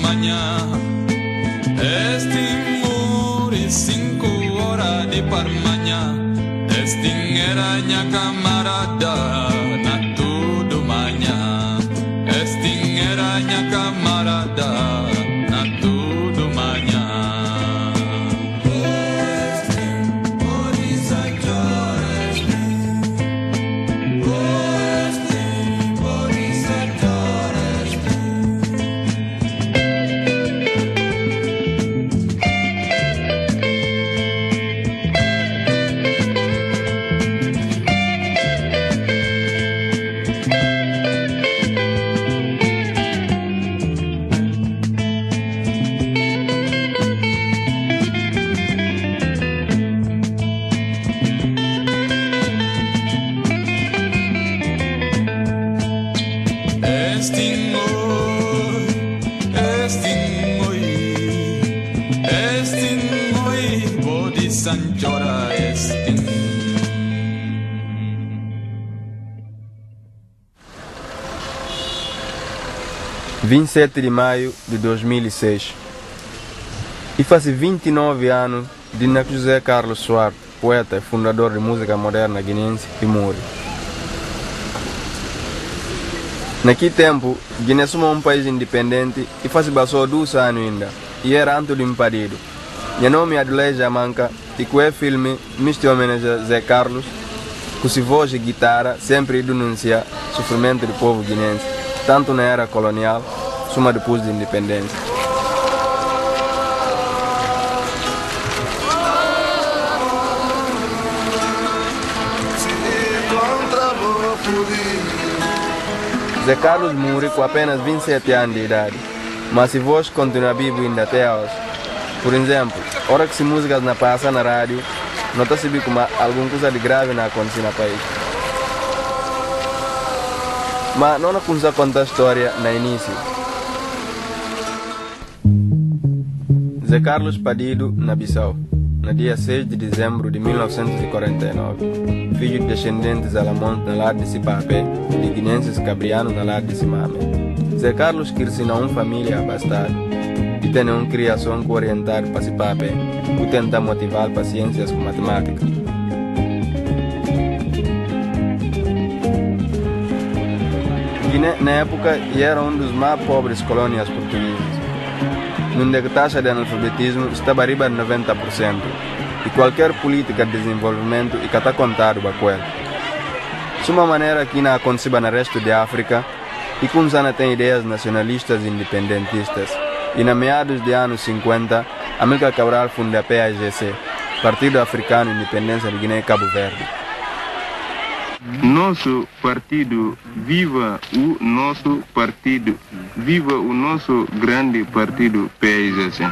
manhã, este muro e 5 horas de par manhã, este era minha camarada na tudo manhã, este era minha camarada. Em 27 de maio de 2006, e faz 29 anos de José Carlos Schwarz, poeta e fundador de música moderna guinense, que morre. Naquele tempo, Guiné é um país independente e faz passou 2 anos ainda, e era antes do impedido. Meu nome é Adulai Djamanca e com o filme me homenageia Zé Carlos, com sua voz e guitarra sempre denuncia o sofrimento do povo guinense, tanto na era colonial, suma depois da independência. Zé Carlos morreu com apenas 27 anos de idade, mas se voz continua vivo ainda até hoje. Por exemplo, hora que se músicas não passam na rádio, nota-se como alguma coisa de grave não acontece no país. Mas não consigo contar a história no início. Zé Carlos Padido, na Bissau, no dia 6 de dezembro de 1949, filho de descendentes Alamonte na lado de Cipapé e de guinenses Cabriano na lado de Simame. Zé Carlos cresceu numa família abastada e tem uma criação orientada para Cipapé, que tenta motivar para ciências com matemática. Guiné, na época, era uma das mais pobres colônias portuguesas, onde a taxa de analfabetismo estava arriba de 90%, e qualquer política de desenvolvimento está contada com ela. De uma maneira que não acontece no resto da África, e como já tem ideias nacionalistas e independentistas, e na meados dos anos 50, Amílcar Cabral fundou a PAIGC, Partido Africano Independência de Guiné e Cabo Verde. Nosso partido, viva o nosso partido, viva o nosso grande partido PAIGC.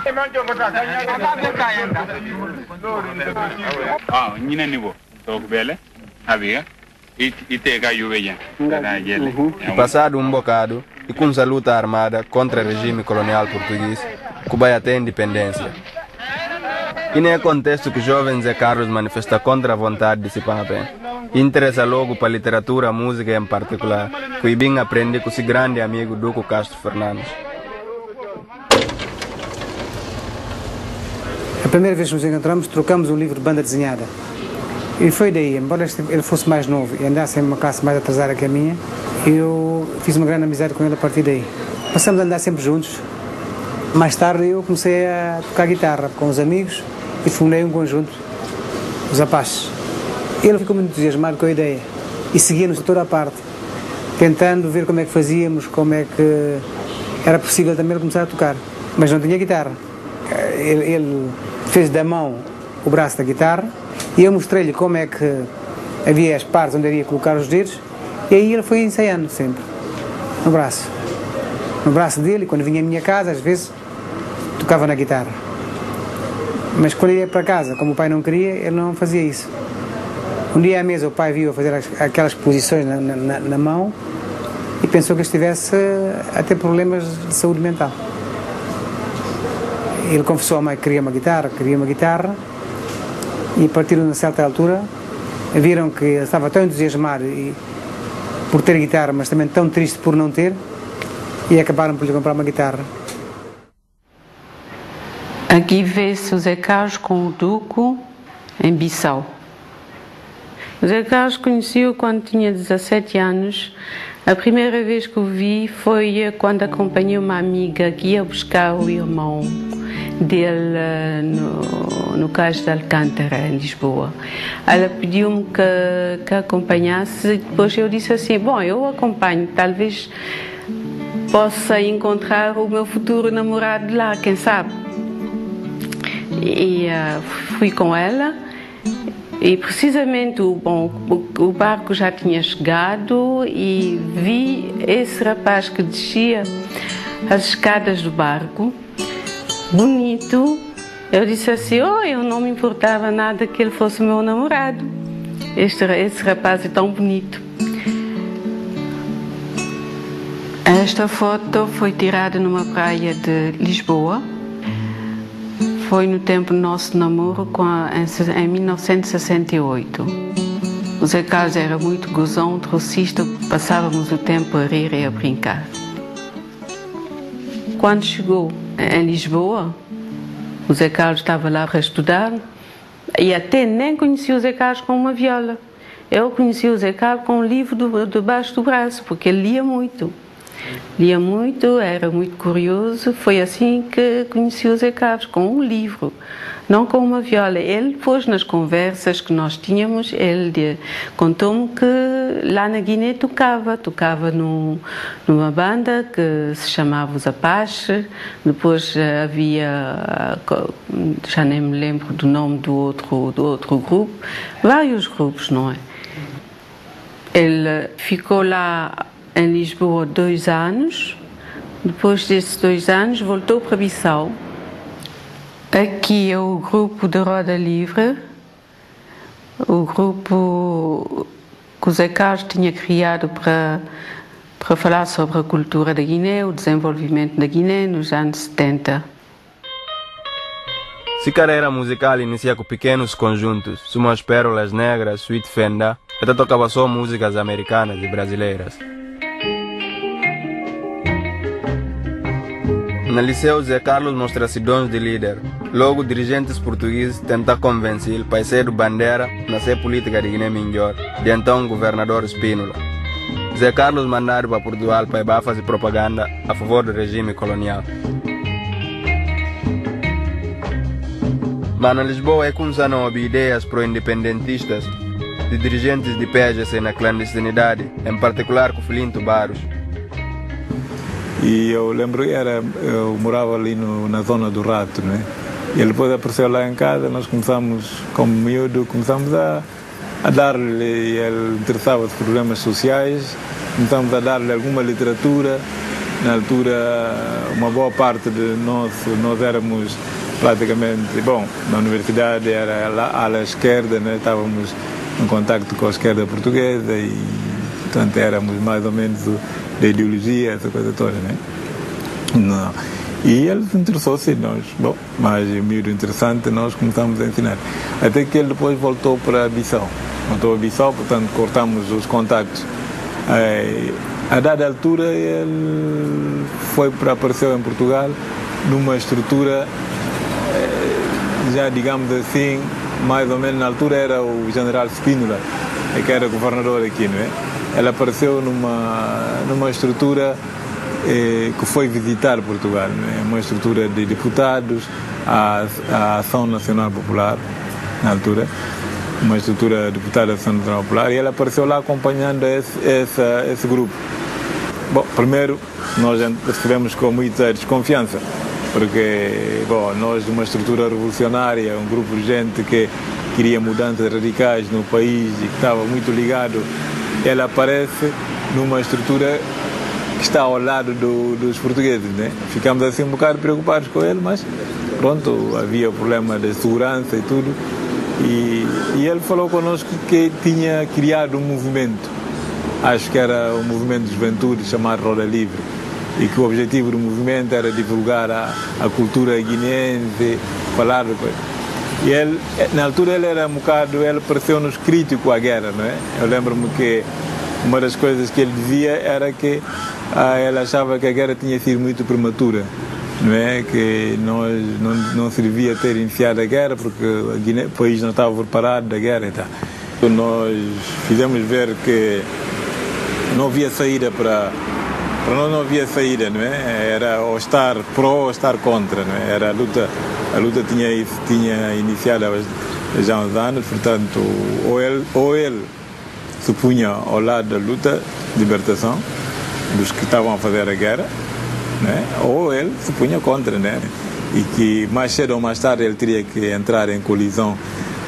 E passado um bocado, e com a luta armada contra o regime colonial português, Cuba ia ter independência. E nem é contexto que jovens Zé Carlos manifesta contra a vontade de se Cipapé. Interessa logo para a literatura, a música em particular, que eu bem aprendi com seu grande amigo Duco Castro Fernandes. A primeira vez que nos encontramos, trocamos um livro de banda desenhada. E foi daí, embora ele fosse mais novo e andasse em uma classe mais atrasada que a minha, eu fiz uma grande amizade com ele a partir daí. Passamos a andar sempre juntos. Mais tarde eu comecei a tocar guitarra com os amigos e fundei um conjunto, Os Apaches. Ele ficou muito entusiasmado com a ideia e seguia-nos toda a parte, tentando ver como é que fazíamos, como é que era possível também ele começar a tocar, mas não tinha guitarra. Ele fez da mão o braço da guitarra e eu mostrei-lhe como é que havia as partes onde ele ia colocar os dedos e aí ele foi ensaiando sempre, no braço dele. Quando vinha à minha casa, às vezes, tocava na guitarra. Mas quando ele ia para casa, como o pai não queria, ele não fazia isso. Um dia à mesa o pai viu fazer aquelas posições na mão e pensou que estivesse a ter problemas de saúde mental. Ele confessou à mãe que queria uma guitarra e a partir de uma certa altura viram que ele estava tão entusiasmado por ter guitarra, mas também tão triste por não ter, e acabaram por lhe comprar uma guitarra. Aqui vê-se o Zé Carlos com o Duco em Bissau. O Zé Carlos conheci-o quando tinha 17 anos. A primeira vez que o vi foi quando acompanhei uma amiga que ia buscar o irmão dele no Cais de Alcântara, em Lisboa. Ela pediu-me que acompanhasse e depois eu disse assim, bom, eu acompanho, talvez possa encontrar o meu futuro namorado lá, quem sabe. E fui com ela e precisamente o barco já tinha chegado e vi esse rapaz que descia as escadas do barco, bonito. Eu disse assim, oh, eu não me importava nada que ele fosse meu namorado, esse rapaz é tão bonito. Esta foto foi tirada numa praia de Lisboa. Foi no tempo do nosso namoro, em 1968. O Zé Carlos era muito gozão, trocista, passávamos o tempo a rir e a brincar. Quando chegou em Lisboa, o Zé Carlos estava lá para estudar e até nem conhecia o Zé Carlos com uma viola. Eu conhecia o Zé Carlos com um livro debaixo do braço, porque ele lia muito. Lia muito, era muito curioso, foi assim que conheci o Zé Carlos, com um livro, não com uma viola. Ele pôs nas conversas que nós tínhamos, ele contou-me que lá na Guiné tocava numa banda que se chamava Os Apaches, depois havia, já nem me lembro do nome do outro grupo, vários grupos, não é? Ele ficou lá em Lisboa 2 anos, depois desses 2 anos voltou para Bissau. Aqui é o grupo de Roda Livre, o grupo que o Zé Carlos tinha criado para falar sobre a cultura da Guiné, o desenvolvimento da Guiné nos anos 70. Se carreira musical inicia com pequenos conjuntos, como as Pérolas Negras, Sweet Fenda, até tocava só músicas americanas e brasileiras. No liceu, Zé Carlos mostra-se dons de líder. Logo, dirigentes portugueses tentam convencê-lo para ser do bandeira na ser política de Guiné-Minhor, de então governador Espínola. Zé Carlos mandado para Portugal para fazer propaganda a favor do regime colonial. Mas na Lisboa é com Sanobi ideias pro-independentistas de dirigentes de PAIGC na clandestinidade, em particular com Filinto Barros. E eu lembro que eu morava ali na zona do Rato, né? E ele depois apareceu lá em casa, nós começamos, como miúdo, começamos a dar-lhe, e ele interessava-se por problemas sociais, começamos a dar-lhe alguma literatura. Na altura, uma boa parte de nós éramos praticamente, bom, na universidade era a ala esquerda, né? Estávamos em contacto com a esquerda portuguesa e, portanto, éramos mais ou menos da ideologia, essa coisa toda, né? Não. E ele se interessou-se, nós, bom, mas o miúdo interessante, nós começamos a ensinar. Até que ele depois voltou para Bissau. Voltou a Bissau, portanto, cortamos os contactos. Aí, a dada altura, ele apareceu em Portugal numa estrutura, já digamos assim, mais ou menos na altura era o general Espínola, que era governador aqui, não é? Ele apareceu numa estrutura que foi visitar Portugal, né? Uma estrutura de deputados, a Ação Nacional Popular, na altura, uma estrutura deputada da Ação Nacional Popular, e ele apareceu lá acompanhando esse grupo. Bom, primeiro, nós recebemos com muita desconfiança, porque, bom, nós de uma estrutura revolucionária, um grupo de gente que queria mudanças radicais no país e que estava muito ligado, ela aparece numa estrutura que está ao lado dos portugueses, né? Ficamos assim um bocado preocupados com ele, mas pronto, havia problema de segurança e tudo. E ele falou connosco que tinha criado um movimento, acho que era um movimento de juventude chamado Roda Livre, e que o objetivo do movimento era divulgar a cultura guineense, falar de coisa. E ele, na altura, ele era um bocado, ele pareceu-nos crítico à guerra, não é? Eu lembro-me que uma das coisas que ele dizia era que ele achava que a guerra tinha sido muito prematura. não é? Que nós não servia ter iniciado a guerra, porque o país não estava preparado da guerra e tal. Nós fizemos ver que não havia saída para nós, não havia saída, não é? Era ou estar pró ou estar contra, não é? Era a luta tinha iniciado já há uns anos, portanto, ou ele se punha ao lado da luta, libertação, dos que estavam a fazer a guerra, né? Ou ele se punha contra, né? E que mais cedo ou mais tarde ele teria que entrar em colisão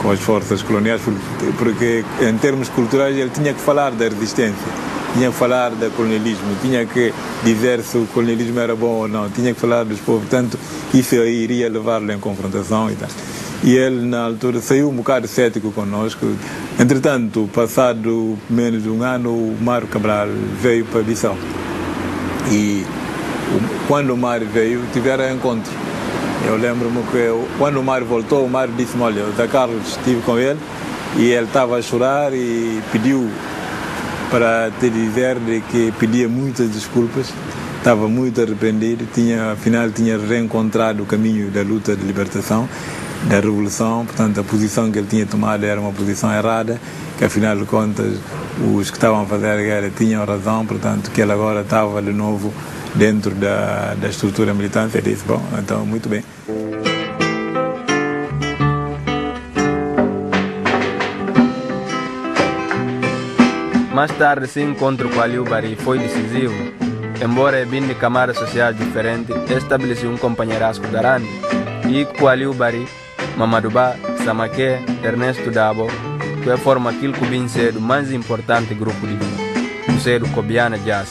com as forças coloniais, porque em termos culturais ele tinha que falar da resistência, tinha que falar do colonialismo, tinha que dizer se o colonialismo era bom ou não, tinha que falar dos povos, portanto, isso aí iria levá-lo em confrontação e tal. E ele, na altura, saiu um bocado cético connosco. Entretanto, passado menos de um ano, o Mário Cabral veio para Bissau. E quando o Mário veio, tiveram encontro. Eu lembro-me que quando o Mário voltou, o Mário disse-me: olha, o Zé Carlos, estive com ele e ele estava a chorar e pediu para te dizer que pedia muitas desculpas. Estava muito arrependido, afinal tinha reencontrado o caminho da luta de libertação, da revolução, portanto a posição que ele tinha tomado era uma posição errada, que afinal de contas os que estavam a fazer a guerra tinham razão, portanto que ele agora estava de novo dentro da estrutura militante. Ele disse: bom, então muito bem. Mais tarde esse encontro com Aliu Bari foi decisivo. Embora vindo de camadas sociais diferentes, estabeleci um companheirazgo grande e com Aliu Bari, Mamadubá, Samake, Ernesto Dabo, que forma aquilo que vem ser o mais importante grupo de Guiné, o ser o Cobiana Jazz.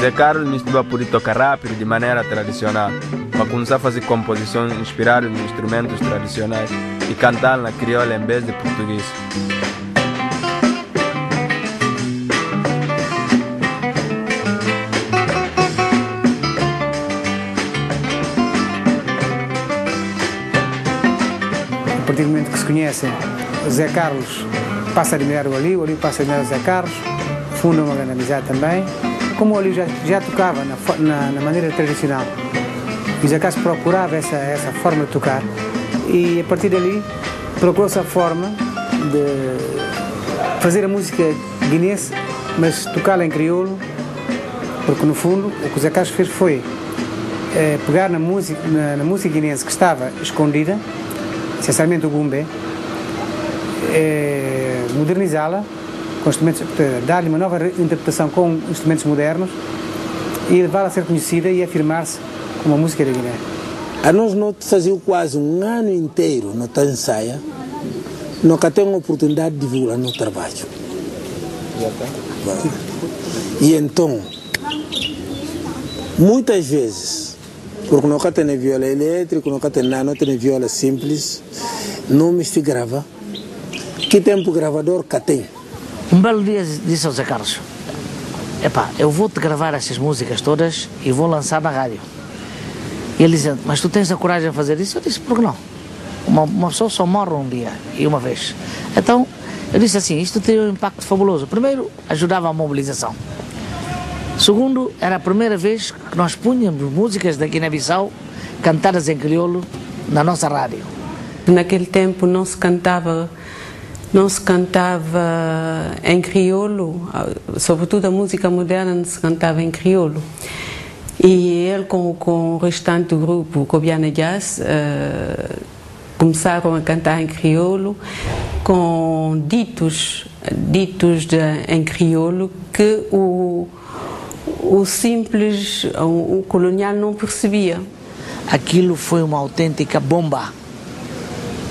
Zé Carlos me estudou a poder tocar rápido de maneira tradicional, para começar a fazer composições inspiradas em instrumentos tradicionais e cantar na crioula em vez de português. A partir do momento que se conhecem, Zé Carlos passa a admirar o Aliu, o Aliu passa a admirar o Zé Carlos, fundam uma grande amizade também. Como o Aliu já tocava na maneira tradicional, o Zé Carlos procurava essa forma de tocar e a partir dali procurou-se a forma de fazer a música guinense, mas tocá-la em crioulo, porque no fundo o que o Zé Carlos fez foi pegar na música guinense que estava escondida, essencialmente o Gumbé, modernizá-la, dar-lhe uma nova interpretação com instrumentos modernos e levá-la a ser conhecida e afirmar-se como a música da Guiné. A nós não fazíamos quase um ano inteiro na ensaia, nunca temos a oportunidade de vir lá no trabalho. E então, muitas vezes, porque nunca tem viola elétrica, nunca tem nada, não tem viola simples, não me se grava. Que tempo gravador que tem? Um belo dia disse ao Zé Carlos: epá, eu vou-te gravar essas músicas todas e vou lançar na rádio. E ele dizendo: mas tu tens a coragem de fazer isso? Eu disse: por que não? Uma pessoa só morre um dia e uma vez. Então, eu disse assim: isto teria um impacto fabuloso. Primeiro, ajudava a mobilização. Segundo, era a primeira vez que nós punhamos músicas da Guiné-Bissau cantadas em crioulo na nossa rádio. Naquele tempo não se cantava em crioulo, sobretudo a música moderna não se cantava em crioulo. E ele com o restante do grupo, Cobiana Jazz, começaram a cantar em crioulo com ditos em crioulo que o simples, o colonial não percebia. Aquilo foi uma autêntica bomba.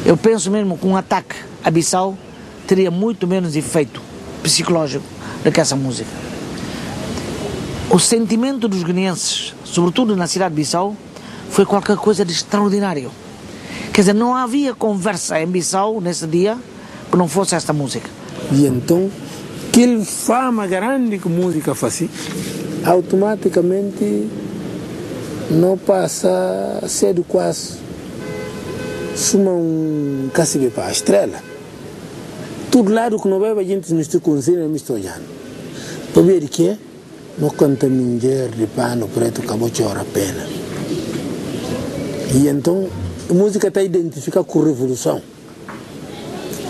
Eu penso mesmo que um ataque a Bissau teria muito menos efeito psicológico do que essa música. O sentimento dos guineenses, sobretudo na cidade de Bissau, foi qualquer coisa de extraordinário. Quer dizer, não havia conversa em Bissau nesse dia que não fosse esta música. E então, aquele fama grande que a música fazia, automaticamente não passa a ser quase suma um cacique para a estrela. Todo lado que não bebe a gente mistura com zina, mistura olhando. Para ver o que é, no canta minger de pano preto acabou chora pena. E então a música está identificada com a revolução.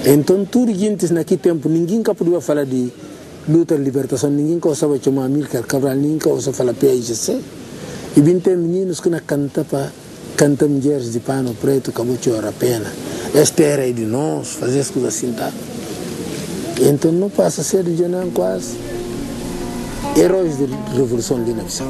Então tudo gente naquele tempo ninguém podia falar de luta de libertação, ninguém ousava chamar Amílcar Cabral, ninguém ousava falar PAIGC. E bem tem meninos que na canta mulheres de pano preto acabou chora pena. Esta era de nós, fazer as coisas assim, tá? Então não passa a ser de Janão quase heróis da Revolução de Guiné-Bissau.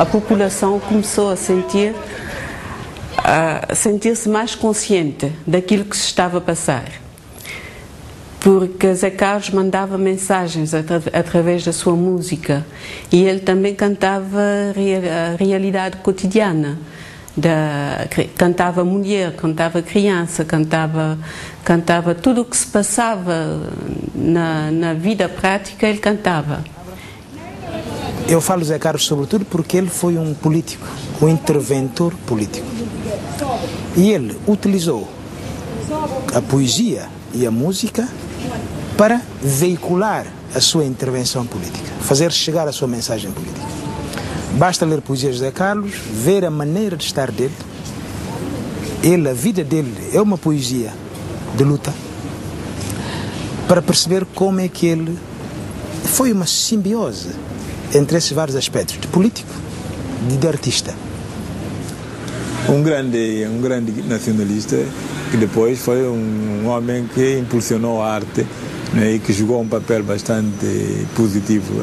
A população começou a sentir-se mais consciente daquilo que se estava a passar. Porque Zé Carlos mandava mensagens através da sua música e ele também cantava a realidade cotidiana. Cantava mulher, cantava criança, cantava tudo o que se passava na vida prática, ele cantava. Eu falo Zé Carlos sobretudo porque ele foi um político, um interventor político. E ele utilizou a poesia e a música para veicular a sua intervenção política, fazer chegar a sua mensagem política. Basta ler poesias de Zé Carlos, ver a maneira de estar dele. Ele, a vida dele é uma poesia de luta, para perceber como é que ele foi uma simbiose entre esses vários aspectos, de político e de artista. Um grande nacionalista que depois foi um homem que impulsionou a arte, né, e que jogou um papel bastante positivo,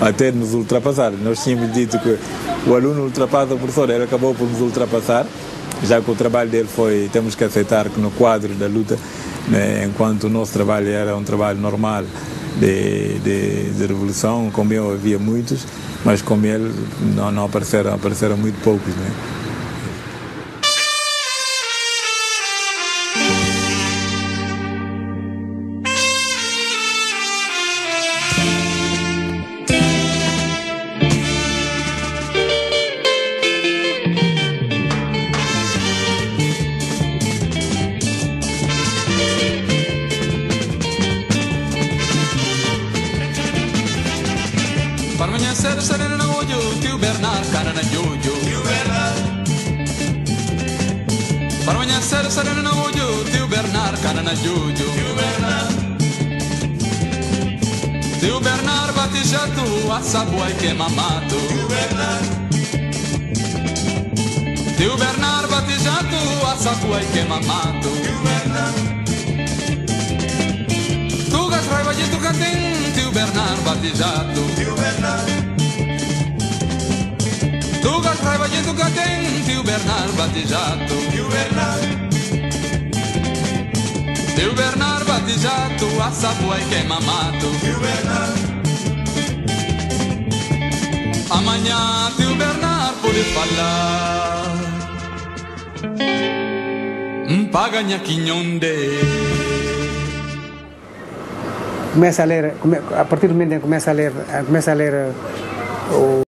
até nos ultrapassar. Nós tínhamos dito que o aluno ultrapassa o professor, ele acabou por nos ultrapassar, já que o trabalho dele foi, temos que aceitar que no quadro da luta, né, enquanto o nosso trabalho era um trabalho normal, de revolução, como eu havia muitos, mas como ele não apareceram muito poucos, né? Para amanhã ser sereno na ojo, tio Bernardo, cara na jojo, tio Bernardo. Tio Bernardo bate jato, assa boa e queima mato. Tio Bernardo bate jato, assa boa e queima mato. Tu gas raiva de Tucatim, Tio Bernardo bate jato. Tu gas raiva de Tucatim, Tio Bernardo bate jato. Tio Bernardo bate jato, assa boa e queima mato. Tio Bernardo. Amanhã Tio Bernardo pode falar. Paga minha quinhonde. Começa a ler, a partir do momento em que começa a ler